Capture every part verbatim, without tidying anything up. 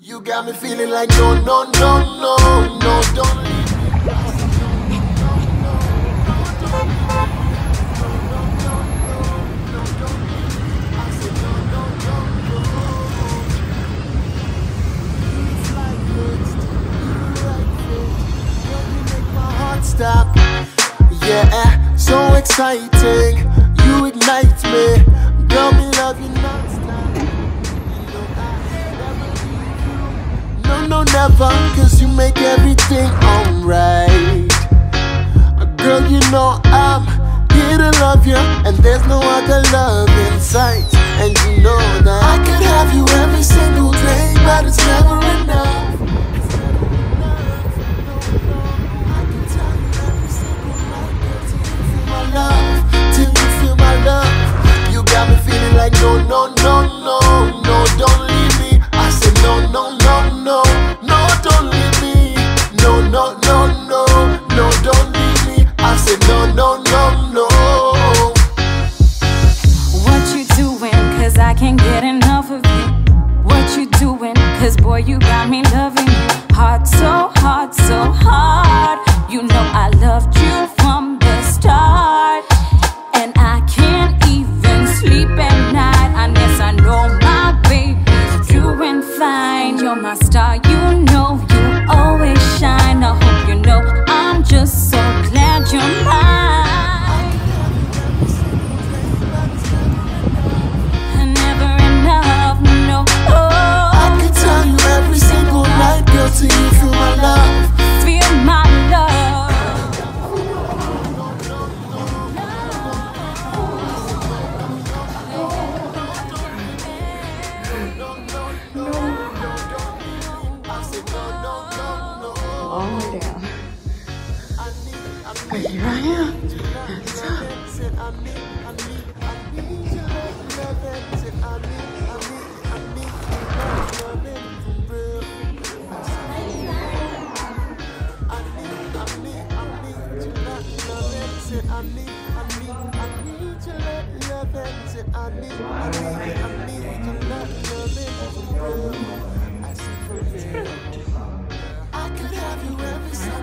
You got me feeling like no, no, no, no, no, don't leave me. No, no, no, no, don't leave me. No, no, no, no, don't leave me. I said no, no, no, no. It's like words to be like this. Let me make my heart stop. Yeah, so exciting. You ignite me. Girl, me love you non-stop. No, never, cause you make everything alright. Girl, you know I'm here to love you, and there's no other love in sight. And you know that I could have you every single day, but it's never enough. It's never enough. No, no, I can tell you every single night, girl, till you feel my love, till you feel my love. You got me feeling like no, no, no, no, no, don't leave me. I said no, no, no, no. I can't get enough of you. What you doing? Cause boy, you got me loving you. Hard, so hard, so hard. You know I loved you from the start. And I can't even sleep at night unless I know my baby's doing fine. You're my star, you know you always shine. I hope you know I'm just so glad you're mine. All the way down. But here I am. That's up.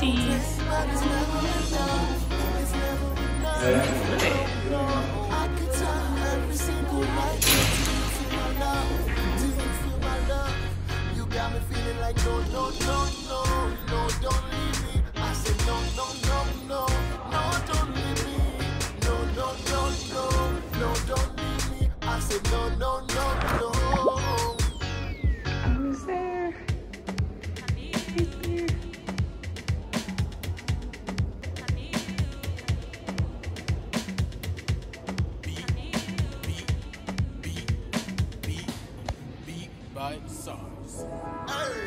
These. You got me feeling like no, no, no, no, no, don't leave me. I said no, no, no, no, no, don't leave me. No, no, no, no, no, don't leave me. I said no, no, no, no. I was there.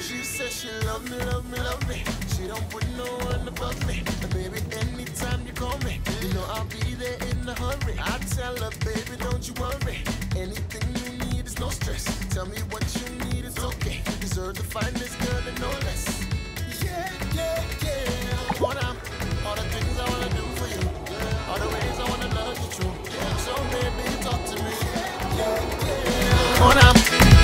She says she love me, love me, love me. She don't put no one above me. And baby, anytime you call me, you know I'll be there in a hurry. I tell her, baby, don't you worry. Anything you need is no stress. Tell me what you need, it's okay. You deserve to find this girl and no less. Yeah, yeah, yeah. What I'm, all the things I wanna do for you, all the ways I wanna love you true. So baby, talk to me. Yeah, yeah. What I'm,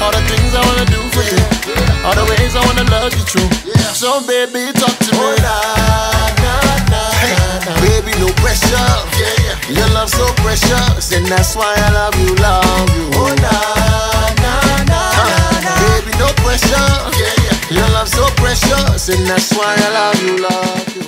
all the things I wanna do for you, all the ways I wanna love you true. Yeah. So baby, talk to me. Oh, nah, nah, nah, hey, nah, nah. Baby, no pressure. Yeah, yeah. Your love so precious, and that's why I love you, love you. Oh nah, nah, nah, huh. nah. Baby, no pressure. Yeah, yeah. Your love so precious, and that's why I love you, love you.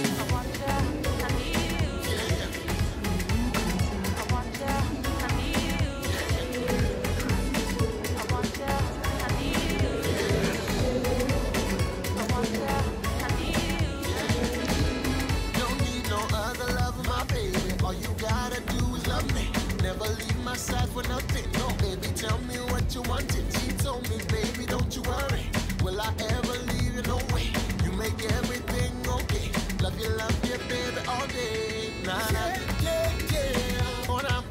For nothing, no baby, tell me what you wanted. She told me, baby, don't you worry. Will I ever leave you? No way. You make everything okay. Love you, love you, baby, all day. Nah, nah. Yeah, yeah, yeah. Oh, nah.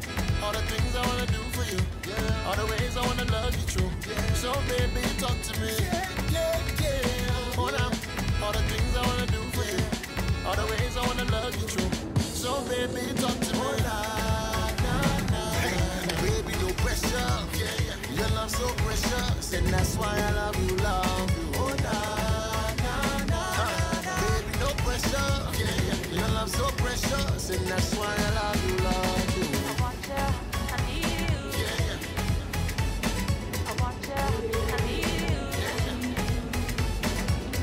All the things I wanna do for you, yeah. All the ways I wanna love you true, yeah. So baby, talk to me. Yeah, yeah, yeah. Oh, nah. All the things I wanna do for you, all the ways I wanna love you true. So baby, talk to me. Oh, nah. Yeah, yeah. Your love so precious, and that's why I love you, love you. that's why I love you, love you. I want you, I need you. Yeah. I want you, I need you. Yeah.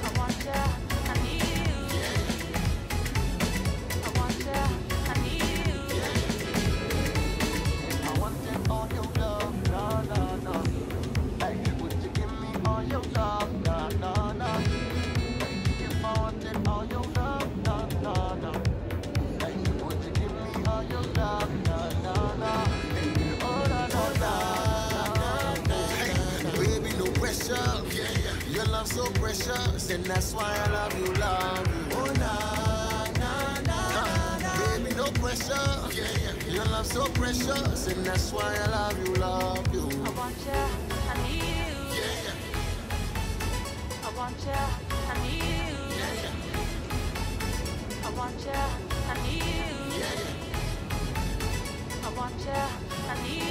I want you, I need you. Yeah. I want you, I need you. Yeah. I want you, all your love, no, no, no. Hey, would you give me all your love, no, no, no. Hey, if I want you, all your love, no, no, no. Hey, would you give me all your love, no, no, no. Hey, oh, no, no, no, no, no. Hey, baby, no pressure, yeah, yeah. Your love so precious, and that's why I love you, love you. Oh, no, no, no, no. Baby, no pressure, yeah, yeah. Your love so precious, and that's why I love you, love you. I want you, I need you. Yeah, yeah. I want you, I need you. Yeah, yeah. I want you, I need you. Yeah, yeah. I want you, I need you.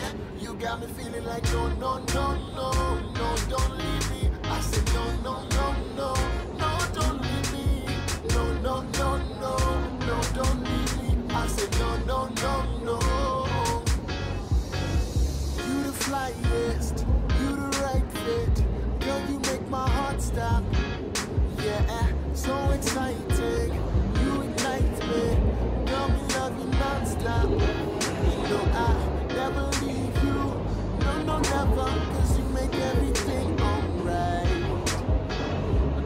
Yeah. You got me feeling like no, no, no, no, no, don't leave me. I said no, no, no, no, no, don't leave me. No, no, no, no, no, don't leave me. I said no, no, no, no. You the flyest, you the right fit. Girl, you make my heart stop. Yeah, so exciting. You ignite me. Girl, me love you non-stop. No, I never leave you. No, no, never. Cause you make everything alright.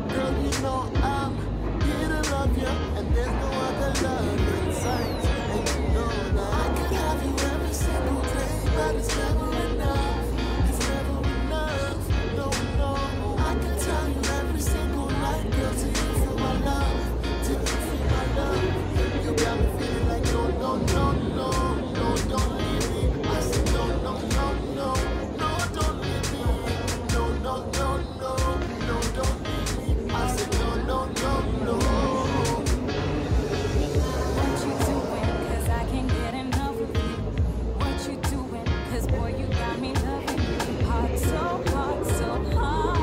Girl, you know I'm here to love you. And there's no other love in sight. And you know that I can have you every single day. But it's never enough. It's never enough. No, no, I can tell you every single night, girl, till you feel my love, till you feel my love. You got me feeling like no, no, no, no, no, don't leave me. I said no, no, no, no, no, don't leave me. No, no, no, no, no, don't leave me. I said no, no, no, no. What you doing? Cause I can't get enough of you. What you doing? Cause boy, you got me loving you. Heart so hard, so hard.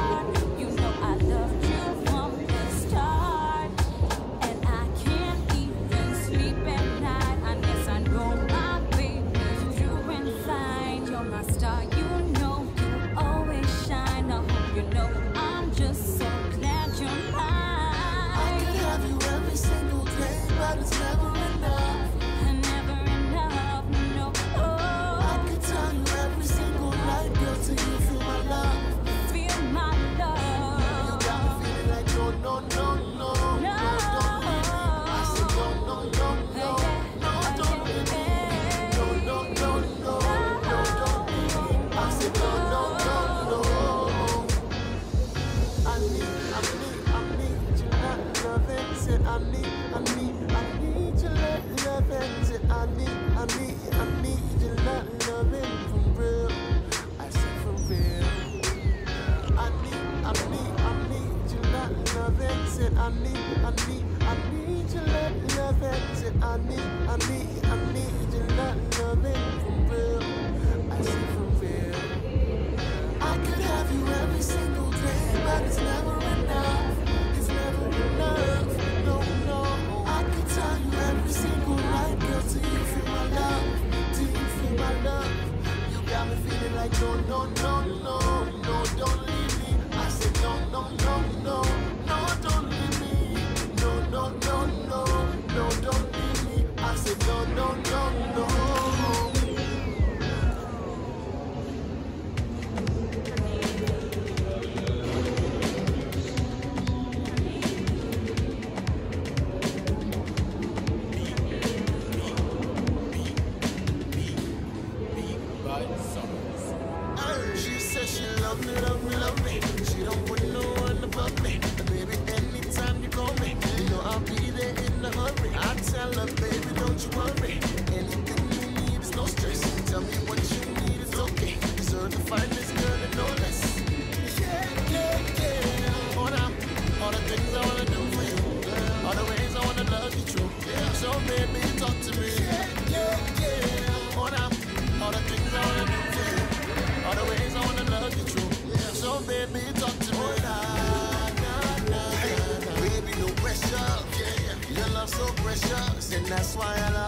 That's why I love you.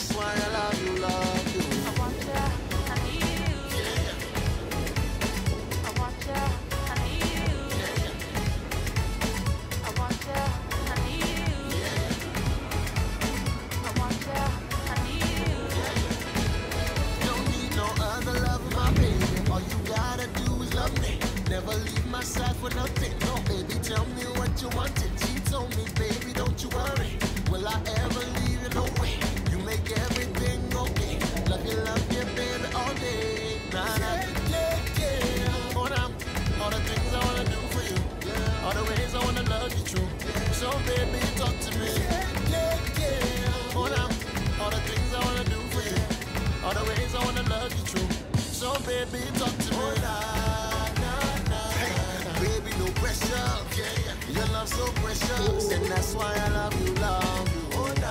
That's why I love you, love you. I want ya, I need you. I want ya, I need you. I want ya, I need you. I want ya, I need you. Don't need no other love, my baby. All you gotta do is love me. Never leave my side for nothing. No, baby, tell me what you wanted. She told me, baby, don't you worry. Will I ever leave you? No way. You make everything okay. Love you, love you, baby, all day. Nah, nah, yeah, yeah. All, I'm, all the things I wanna do for you. All the ways I wanna love you true. So baby, talk to me. Yeah, yeah. All, I'm, all the things I wanna do for you. All the ways I wanna love you true. So baby, talk to me. So precious, and that's why I love you, love you. Oh, nah,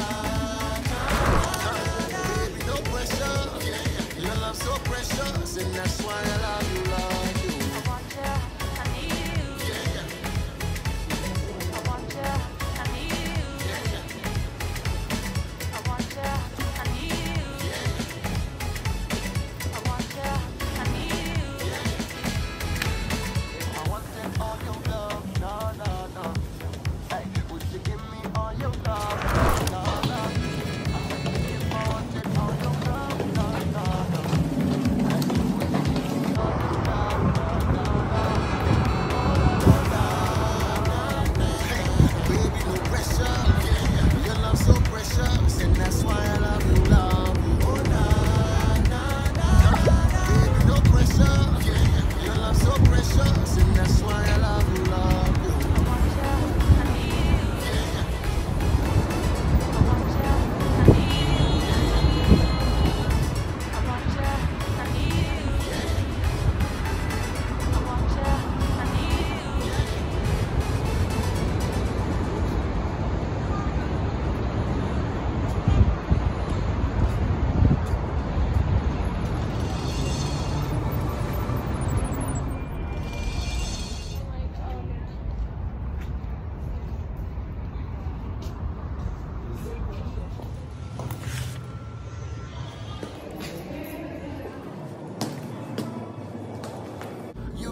baby, no pressure. Yeah. Your love so precious, and that's why I love you, love you. I want ya, I need you. Yeah. I want ya, I need you. Yeah. I want ya, I need you. Yeah. I want ya, I need you. Yeah. I want them all your love, no, no, no.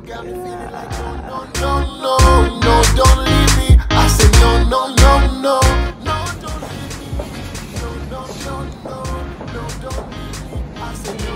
Got me feeling like no, no, no, no, no, don't leave me. I said no, no, no, no, no, don't leave me. No, no, no, no, no, don't leave me. I said no.